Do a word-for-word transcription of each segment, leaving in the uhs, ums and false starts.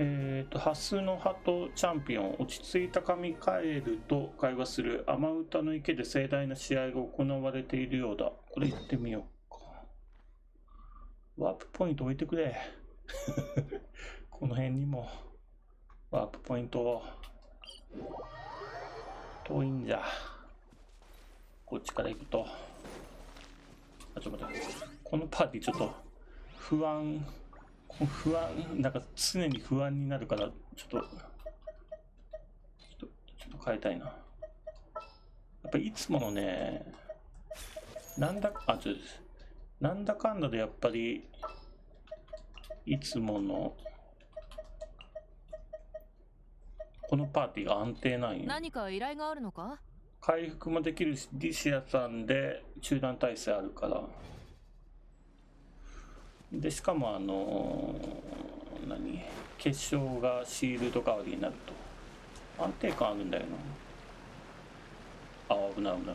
えーと、ハスの葉とチャンピオン、落ち着いた神カエルと会話する。雨歌の池で盛大な試合が行われているようだ。これ行ってみようか。ワープポイント置いてくれ。この辺にもワープポイント。遠いんじゃ。こっちから行くと。あ、ちょっと待って。このパーティーちょっと不安。不安、なんか常に不安になるから、ちょっと、ちょっと、ちょっと変えたいな。やっぱりいつものね、なんだ、あ、ちょっと、なんだかんだでやっぱり、いつもの、このパーティーが安定なんよ。何か依頼があるのか？回復もできるし、ディシアさんで中断体制あるから。でしかもあのー、何結晶がシールド代わりになると安定感あるんだよな。あ、危ない危ない危ない。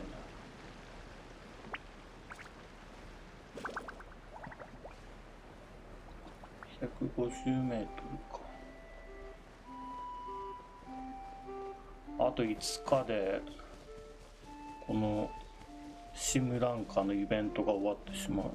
ひゃくごじゅうメートルか。あといつかでこのシムランカのイベントが終わってしまう。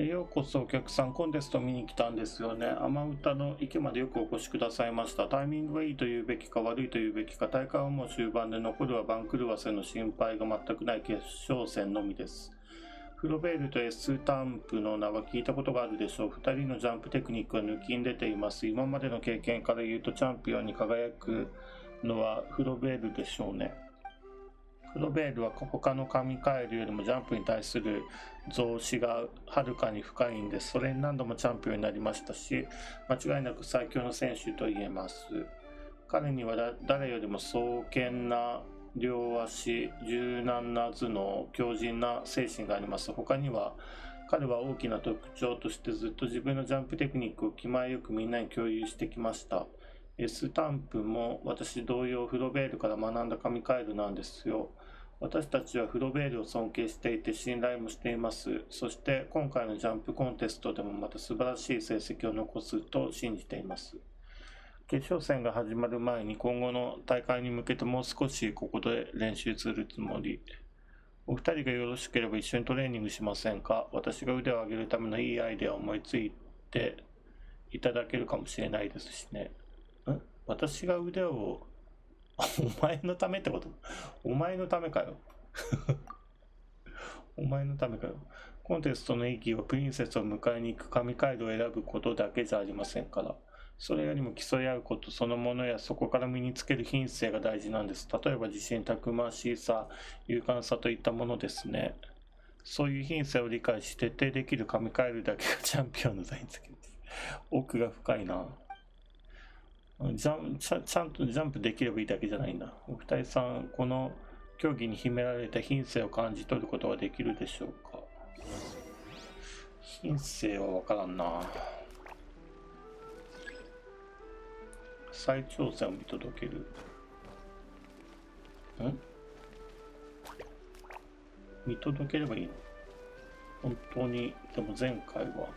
ようこそお客さん、コンテスト見に来たんですよね。雨歌の池までよくお越しくださいました。タイミングがいいというべきか悪いというべきか、大会はもう終盤で残るは番狂わせの心配が全くない決勝戦のみです。フロベールとエスタンプの名は聞いたことがあるでしょう。ふたりのジャンプテクニックは抜きん出ています。今までの経験から言うとチャンピオンに輝くのはフロベールでしょうね。フロベールは他の神カエルよりもジャンプに対する増資がはるかに深いんです。それに何度もチャンピオンになりましたし、間違いなく最強の選手と言えます。彼には誰よりも壮健な両足、柔軟な頭脳、強靭な精神があります。他には彼は大きな特徴としてずっと自分のジャンプテクニックを気前よくみんなに共有してきました。スタンプも私同様フロベールから学んだ神カエルなんですよ。私たちはフロベールを尊敬していて信頼もしています。そして今回のジャンプコンテストでもまた素晴らしい成績を残すと信じています。決勝戦が始まる前に今後の大会に向けてもう少しここで練習するつもり。お二人がよろしければ一緒にトレーニングしませんか？私が腕を上げるためのいいアイデアを思いついていただけるかもしれないですしね。私が腕をお前のためってこと？お前のためかよ。お前のためかよ。コンテストの意義はプリンセスを迎えに行く神カエルを選ぶことだけじゃありませんから。それよりも競い合うことそのものやそこから身につける品性が大事なんです。例えば自信、たくましさ、勇敢さといったものですね。そういう品性を理解し徹底できる神カエルだけがチャンピオンの座につけます。奥が深いな。ジャンちゃ、ちゃんとジャンプできればいいだけじゃないんだ。お二人さん、この競技に秘められた品性を感じ取ることができるでしょうか？品性は分からんな。再挑戦を見届ける。ん？見届ければいいの？本当に、でも前回は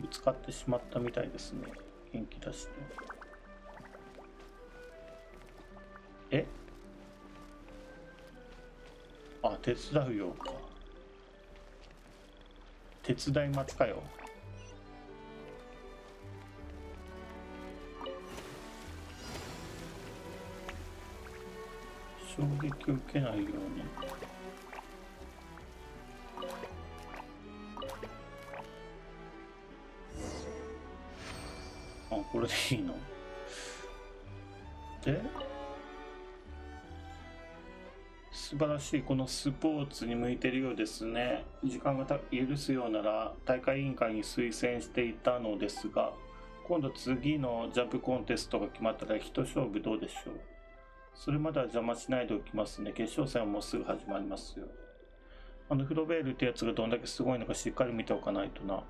ぶつかってしまったみたいですね。元気出して。え？あ、手伝うようか。手伝い待ちかよ。衝撃を受けないように。あ、これでいいので、素晴らしい。このスポーツに向いているようですね。時間が許すようなら大会委員会に推薦していたのですが、今度次のジャンプコンテストが決まったら一勝負どうでしょう。それまでは邪魔しないでおきますね。決勝戦はもうすぐ始まりますよ。あのフロベールってやつがどんだけすごいのかしっかり見ておかないとな。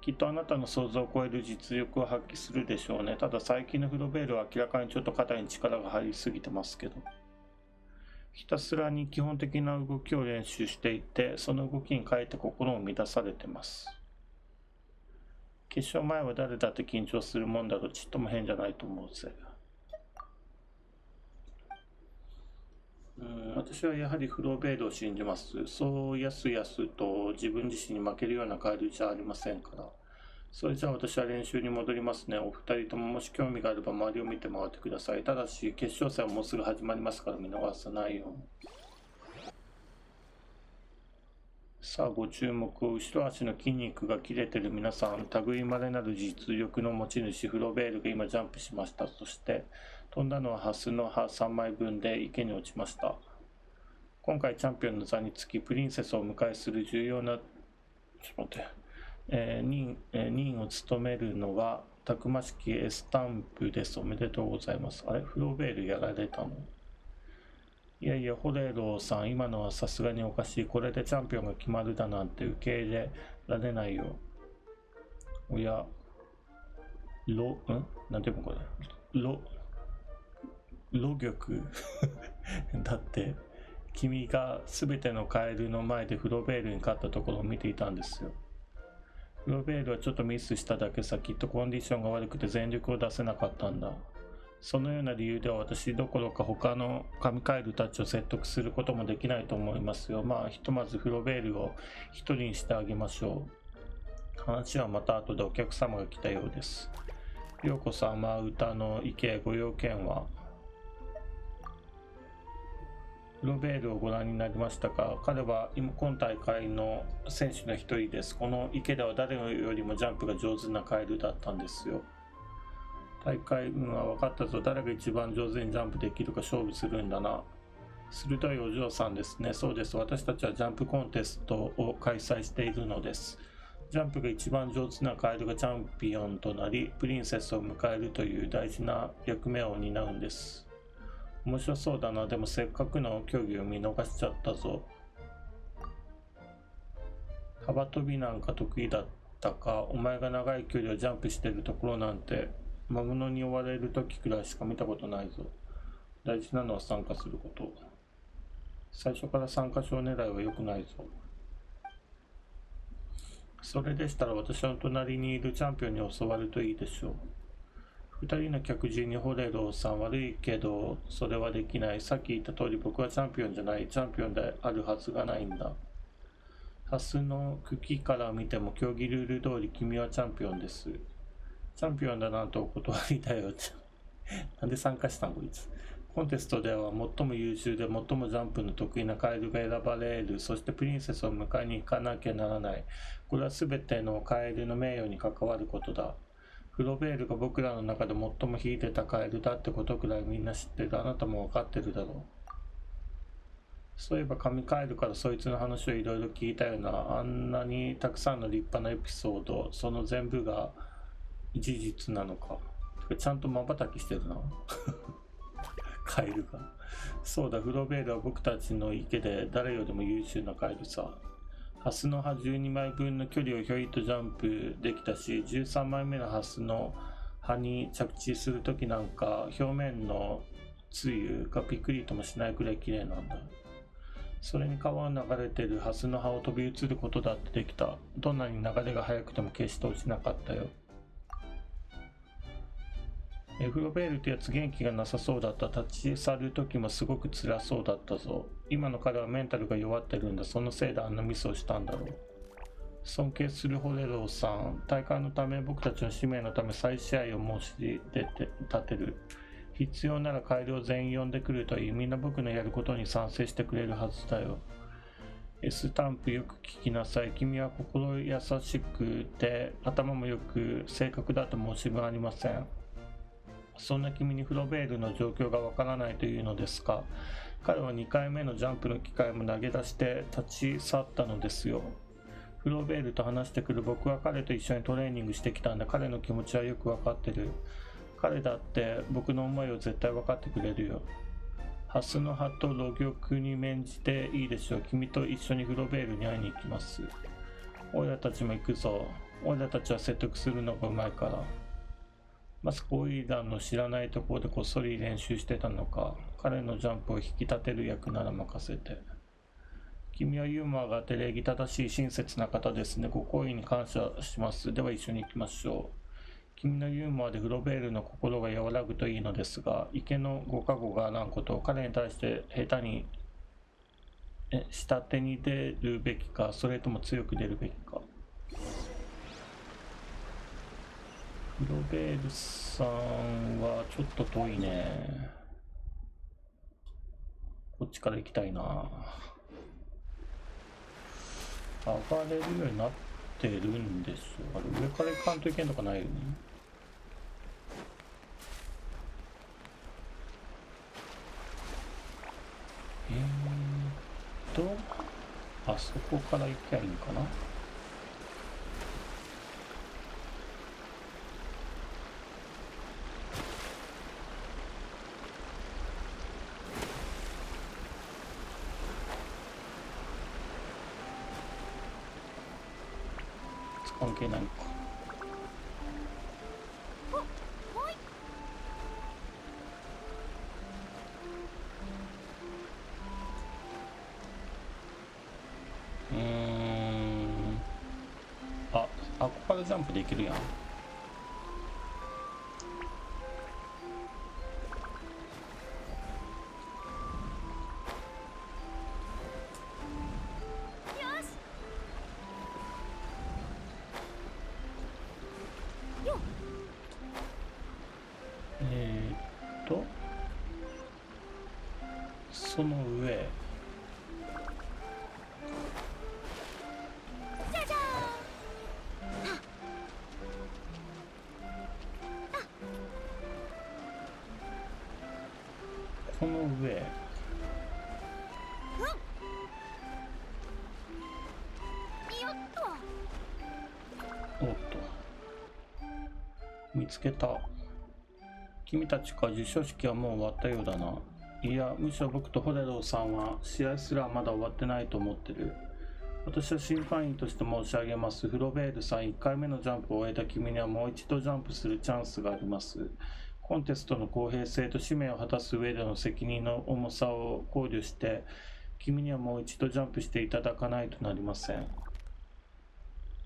きっとあなたの想像を超える実力を発揮するでしょうね。ただ最近のフロベールは明らかにちょっと肩に力が入りすぎてますけど。ひたすらに基本的な動きを練習していて、その動きに変えて心を乱されてます。決勝前は誰だって緊張するもんだろ、ちっとも変じゃないと思うぜ。うん、私はやはりフローベールを信じます。そうやすやすと自分自身に負けるような帰りじゃありませんから。それじゃあ私は練習に戻りますね。お二人とももし興味があれば周りを見て回ってください。ただし決勝戦はもうすぐ始まりますから見逃さないように。さあご注目。後ろ足の筋肉が切れてる皆さん、類いまれなる実力の持ち主フロベールが今ジャンプしました。そして飛んだのはハスの葉さんまいぶんで池に落ちました。今回チャンピオンの座につきプリンセスをお迎えする重要な、ちょっと待ってえー、任、えー、任を務めるのはたくましきエスタンプです。おめでとうございます。あれフローベールやられたの？いやいやホレローさん、今のはさすがにおかしい。これでチャンピオンが決まるだなんて受け入れられないよ。おやロんなんていうのこれロロ玉だって君が全てのカエルの前でフローベールに勝ったところを見ていたんですよ。フロベールはちょっとミスしただけさ。きっとコンディションが悪くて全力を出せなかったんだ。そのような理由では私どころか他の神カエルたちを説得することもできないと思いますよ。まあひとまずフロベールを一人にしてあげましょう。話はまた後で。お客様が来たようです。ようこ様歌の池、ご用件は？フロベールをご覧になりましたか？彼は今大会の選手の一人です。この池田は誰よりもジャンプが上手なカエルだったんですよ。大会運は分かったぞ。誰が一番上手にジャンプできるか勝負するんだな。鋭いお嬢さんですね。そうです。私たちはジャンプコンテストを開催しているのです。ジャンプが一番上手なカエルがチャンピオンとなり、プリンセスを迎えるという大事な役目を担うんです。面白そうだな。でもせっかくの競技を見逃しちゃったぞ。幅跳びなんか得意だったか。お前が長い距離をジャンプしてるところなんて魔物に追われる時くらいしか見たことないぞ。大事なのは参加すること。最初から参加賞狙いは良くないぞ。それでしたら私の隣にいるチャンピオンに教わるといいでしょう。ふたりの客人にホレローさん、悪いけどそれはできない。さっき言った通り僕はチャンピオンじゃない。チャンピオンであるはずがないんだ。ハスの茎から見ても競技ルール通り君はチャンピオンです。チャンピオンだなんてお断りだよなんで参加したんこいつ。コンテストでは最も優秀で最もジャンプの得意なカエルが選ばれる。そしてプリンセスを迎えに行かなきゃならない。これは全てのカエルの名誉に関わることだ。フロベールが僕らの中で最も秀でたカエルだってことくらいみんな知ってる。あなたも分かってるだろう。そういえば神カエルからそいつの話をいろいろ聞いたような。あんなにたくさんの立派なエピソード、その全部が事実なのか。ちゃんとまばたきしてるなカエルが。そうだ、フロベールは僕たちの池で誰よりも優秀なカエルさ。ハスの葉じゅうにまいぶんの距離をひょいっとジャンプできたし、じゅうさんまいめのハスの葉に着地するときなんか表面のつゆがピクリともしないくらい綺麗なんだ。それに川を流れてるハスの葉を飛び移ることだってできた。どんなに流れが速くても決して落ちなかったよ。えフロベールってやつ元気がなさそうだった。立ち去る時もすごく辛そうだったぞ。今の彼はメンタルが弱ってるんだ。そのせいであんなミスをしたんだろう。尊敬するホレローさん、大会のため僕たちの使命のため再試合を申し出て立てる。必要なら改良全員呼んでくるといい。みんな僕のやることに賛成してくれるはずだよ。Sタンプよく聞きなさい。君は心優しくて頭もよく正確だと申し分ありません。そんな君にフロベールの状況がわからないというのですか。彼はにかいめのジャンプの機会も投げ出して立ち去ったのですよ。フロベールと話してくる。僕は彼と一緒にトレーニングしてきたんだ。彼の気持ちはよくわかってる。彼だって僕の思いを絶対分かってくれるよ。蓮の葉と露玉に免じていいでしょう。君と一緒にフロベールに会いに行きます。オイラたちも行くぞ。オイラたちは説得するのがうまいから。マスクオイラの知らないところでこっそり練習してたのか。彼のジャンプを引き立てる役なら任せて。君はユーモアがあって礼儀正しい親切な方ですね。ご好意に感謝します。では一緒に行きましょう。君のユーモアでフロベールの心が和らぐといいのですが、池のご加護があらんことを彼に対して下手にえ下手に出るべきか、それとも強く出るべきか。フロベールさんはちょっと遠いね。こっちから行きたいな。上がれるようになってるんでしょう。あれ上から行かんといけんのかないよね。えー、っとあそこから行きゃいいのかな。関係ないのか。うーん、ああ、ここからジャンプできるやん。その上。この上。おっと。見つけた。君たちか。授賞式はもう終わったようだな。いや、むしろ僕とホレローさんは試合すらまだ終わってないと思ってる。私は審判員として申し上げます。フロベールさん、いっかいめのジャンプを終えた君にはもう一度ジャンプするチャンスがあります。コンテストの公平性と使命を果たす上での責任の重さを考慮して、君にはもう一度ジャンプしていただかないとなりません。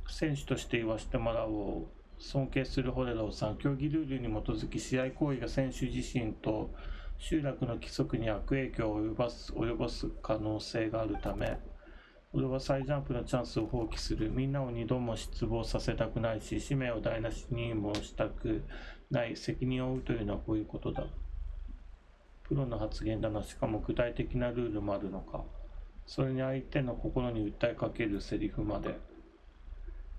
選手として言わせてもらおう。尊敬するホレローさん、競技ルールに基づき試合行為が選手自身と集落の規則に悪影響を及ぼす、及ぼす可能性があるため、俺は再ジャンプのチャンスを放棄する。みんなを二度も失望させたくないし、使命を台無しにもしたくない。責任を負うというのはこういうことだ。プロの発言だな。しかも具体的なルールもあるのか。それに相手の心に訴えかけるセリフまで。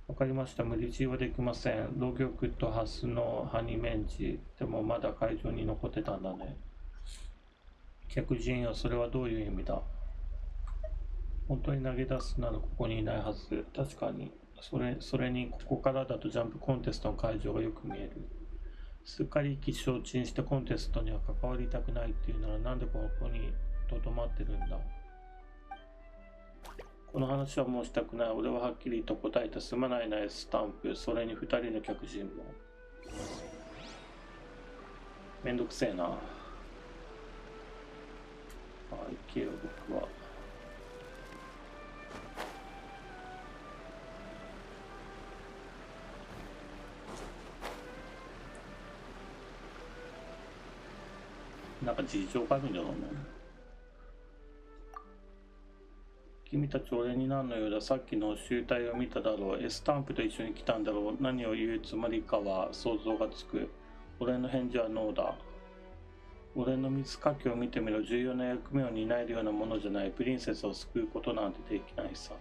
わかりました。無理強いはできません。露玉とハスの葉に免じ、でもまだ会場に残ってたんだね。客人よ、それはどういう意味だ。本当に投げ出すならここにいないはず。確かにそれ、それにここからだとジャンプコンテストの会場がよく見える。すっかり意気消沈してコンテストには関わりたくないっていうなら、なんでここにとどまってるんだ。この話はもうしたくない。俺ははっきりと答えた。すまないなエスタンプ。それにふたりの客人も。めんどくせえな。あ、行けよ、僕は。なんか事情があるんじゃないの。君たち、俺に何の用だ。さっきの集体を見ただろう。エスタンプと一緒に来たんだろう。何を言うつもりかは想像がつく。俺の返事はノーだ。俺の水かきを見てみろ。重要な役目を担えるようなものじゃない。プリンセスを救うことなんてできないさ。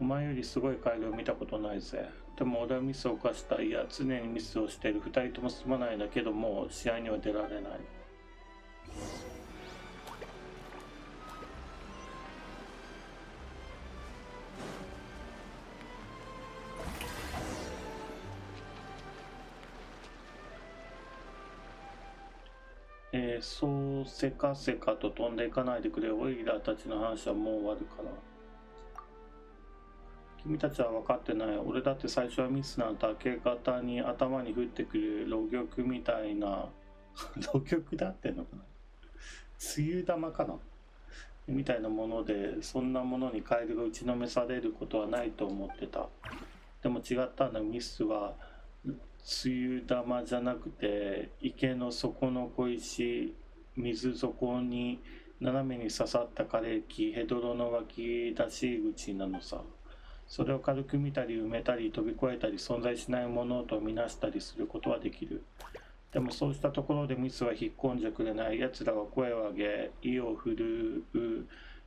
お前よりすごい改良を見たことないぜ。でも俺はミスを犯した。いや、常にミスをしている。二人ともすまないんだけど、もう試合には出られない。えー、そうせかせかと飛んでいかないでくれ。オイラーたちの話はもう終わるから。君たちは分かってない。俺だって最初はミスなんて明け方に頭に降ってくる浪曲みたいな浪曲だってのかな、梅雨玉かなみたいなもので、そんなものにカエルが打ちのめされることはないと思ってた。でも違ったんだ。ミスは梅雨玉じゃなくて、池の底の小石、水底に斜めに刺さった枯れ木、ヘドロの湧き出し口なのさ。それを軽く見たり埋めたり飛び越えたり、存在しないものと見なしたりすることはできる。でもそうしたところでミスは引っ込んじゃくれない。奴らは声を上げ、意を振るう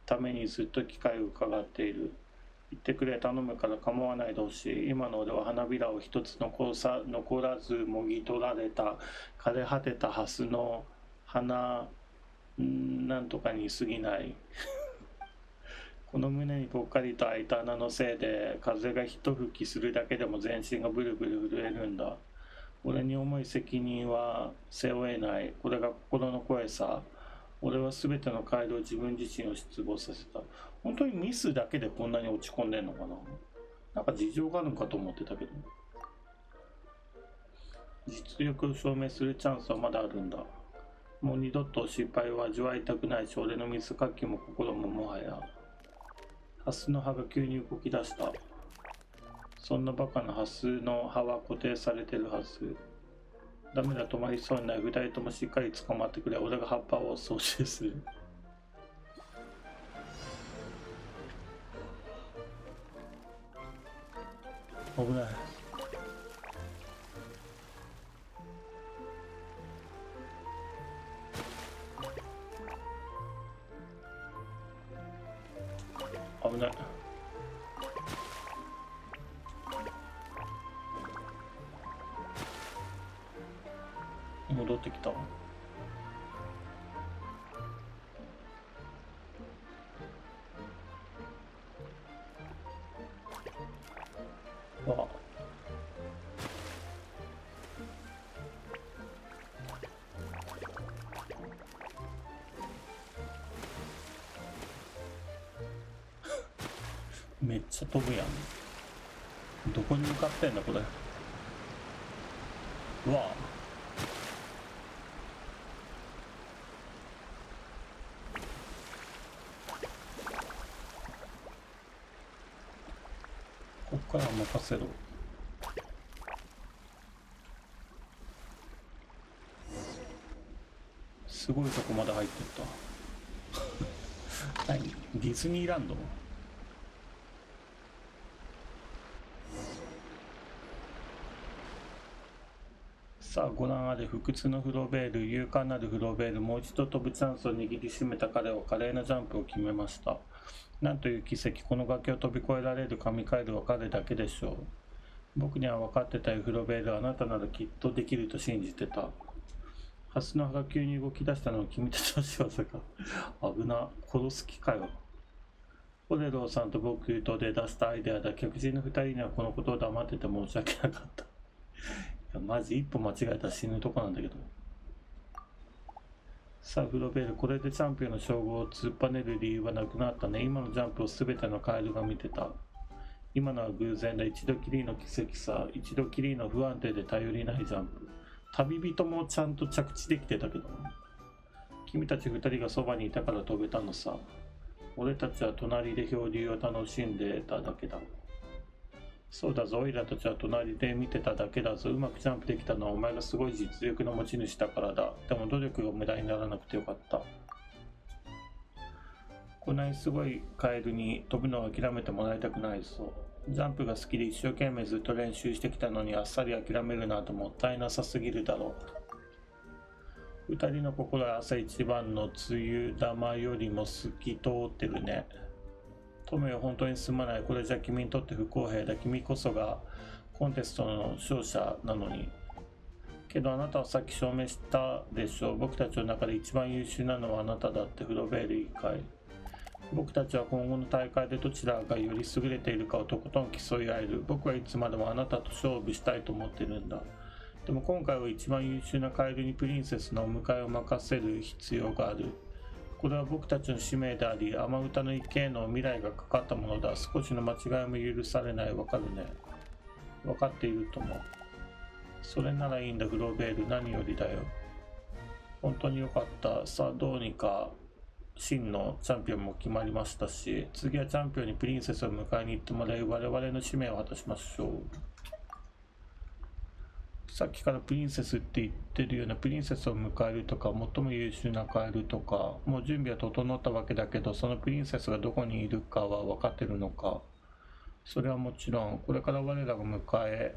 ためにずっと機会を伺っている。言ってくれ、頼むから構わないでほしい。今の俺は花びらを一つ残さ残らずもぎ取られた、枯れ果てたハスの花なんとかに過ぎない。この胸にぽっかりと開いた穴のせいで、風が一吹きするだけでも全身がブルブル震えるんだ。俺に重い責任は背負えない。これが心の声さ。俺は全ての回路を自分自身を失望させた。本当にミスだけでこんなに落ち込んでんのかな。なんか事情があるのかと思ってたけど。実力を証明するチャンスはまだあるんだ。もう二度と失敗を味わいたくないし、俺の水かきも心ももはや。ハスの葉が急に動き出した。そんなバカなハスの葉は固定されてるはず。ダメだ、止まりそうにない。二人ともしっかり捕まってくれ。俺が葉っぱを掃除する。危ない。危ない。戻ってきた。ああ。めっちゃ飛ぶやん。どこに向かってんだこれ。うわぁ。こっから任せろ。すごいとこまで入ってった。何？ディズニーランド？さあご覧あれ、不屈のフロベール、勇敢なるフロベール、もう一度飛ぶチャンスを握りしめた彼は華麗なジャンプを決めました。なんという奇跡、この崖を飛び越えられる神カエルは彼だけでしょう。僕には分かってたよフロベール、あなたならきっとできると信じてた。ハスの葉が急に動き出したのは君たちの仕業か。危な、殺す機会は。オレローさんと僕とで出したアイデアだ。客人の二人にはこのことを黙ってて申し訳なかった。いやマジ一歩間違えたら死ぬとこなんだけど。さあフロベール、これでチャンピオンの称号を突っぱねる理由はなくなったね。今のジャンプを全てのカエルが見てた。今のは偶然だ。一度きりの奇跡さ。一度きりの不安定で頼りないジャンプ。旅人もちゃんと着地できてたけど、君たち二人がそばにいたから飛べたのさ。俺たちは隣で漂流を楽しんでただけだ。そうだぞ、オイラたちは隣で見てただけだぞ。うまくジャンプできたのはお前がすごい実力の持ち主だからだ。でも努力が無駄にならなくてよかった。こんなにすごいカエルに飛ぶのを諦めてもらいたくないぞ。ジャンプが好きで一生懸命ずっと練習してきたのに、あっさり諦めるなんてもったいなさすぎるだろう。ふたりの心は朝一番の梅雨玉よりも透き通ってるね。トメよ、本当にすまない。これじゃ君にとって不公平だ。君こそがコンテストの勝者なのに。けどあなたはさっき証明したでしょう。僕たちの中で一番優秀なのはあなただってフロベール一回。僕たちは今後の大会でどちらがより優れているかをとことん競い合える。僕はいつまでもあなたと勝負したいと思ってるんだ。でも今回は一番優秀なカエルにプリンセスのお迎えを任せる必要がある。これは僕たちの使命であり、雨歌の池への未来がかかったものだ。少しの間違いも許されない。わかるね。わかっているとも。それならいいんだ、グローベール。何よりだよ。本当によかった。さあ、どうにか真のチャンピオンも決まりましたし、次はチャンピオンにプリンセスを迎えに行ってもらい、我々の使命を果たしましょう。さっきからプリンセスって言ってるような、プリンセスを迎えるとか、最も優秀なカエルとか、もう準備は整ったわけだけど、そのプリンセスがどこにいるかは分かってるのか。それはもちろん、これから我らが迎え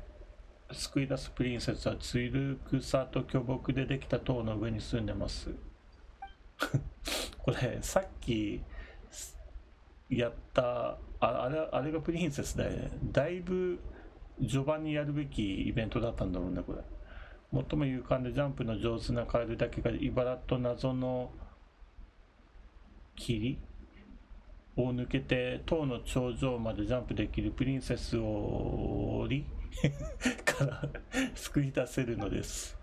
救い出すプリンセスはツル草と巨木でできた塔の上に住んでますこれさっきやったあれ、あれがプリンセスだよね。だいぶ序盤にやるべきイベントだったんだろうね。これ最も勇敢でジャンプの上手なカエルだけが茨と謎の霧を抜けて塔の頂上までジャンプできるプリンセスを降りから救い出せるのです。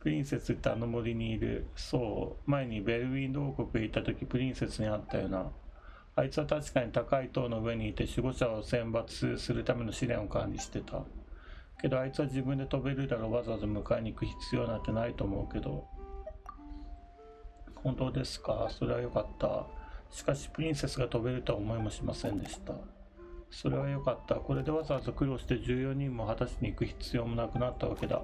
プリンセスってあの森にいる。そう、前にベルウィンド王国へ行った時プリンセスに会ったよな。あいつは確かに高い塔の上にいて守護者を選抜するための試練を管理してたけど、あいつは自分で飛べるだろう。わざわざ迎えに行く必要なんてないと思うけど。本当ですか。それはよかった。しかしプリンセスが飛べるとは思いもしませんでした。それは良かった。これでわざわざ苦労してじゅうよにんも果たしに行く必要もなくなったわけだ。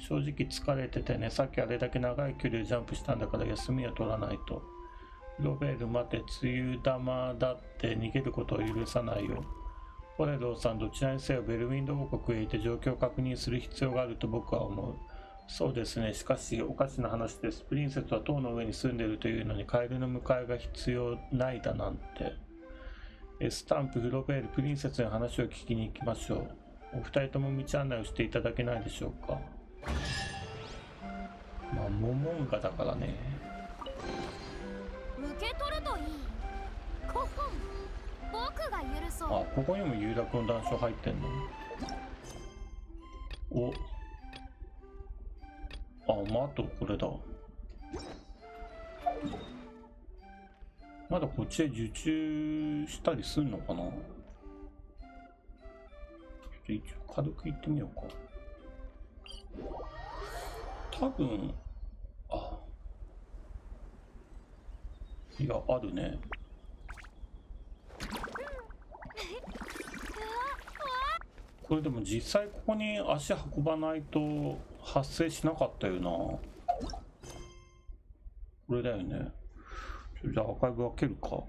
正直疲れててね、さっきあれだけ長い距離をジャンプしたんだから休みを取らないと。ロベール待て、梅雨玉だって逃げることを許さないよ。オレローさん、どちらにせよベルウィンド王国へ行って状況を確認する必要があると僕は思う。そうですね、しかしおかしな話です。プリンセスは塔の上に住んでいるというのにカエルの迎えが必要ないだなんて。スタンプ、フロベール、プリンセスの話を聞きに行きましょう。お二人とも道案内をしていただけないでしょうか。まあモモンガだからね。受け取るといい。ここ、僕が許そう。あ、ここにも有楽の談笑入ってんの。お、あ、まあ、あとこれだ。まだこっちへ受注したりするのかな。ちょっと一応軽く行ってみようか。多分、あ、いや、あるね。これでも実際ここに足運ばないと発生しなかったよな。これだよね。じゃあアーカイブ開けるか。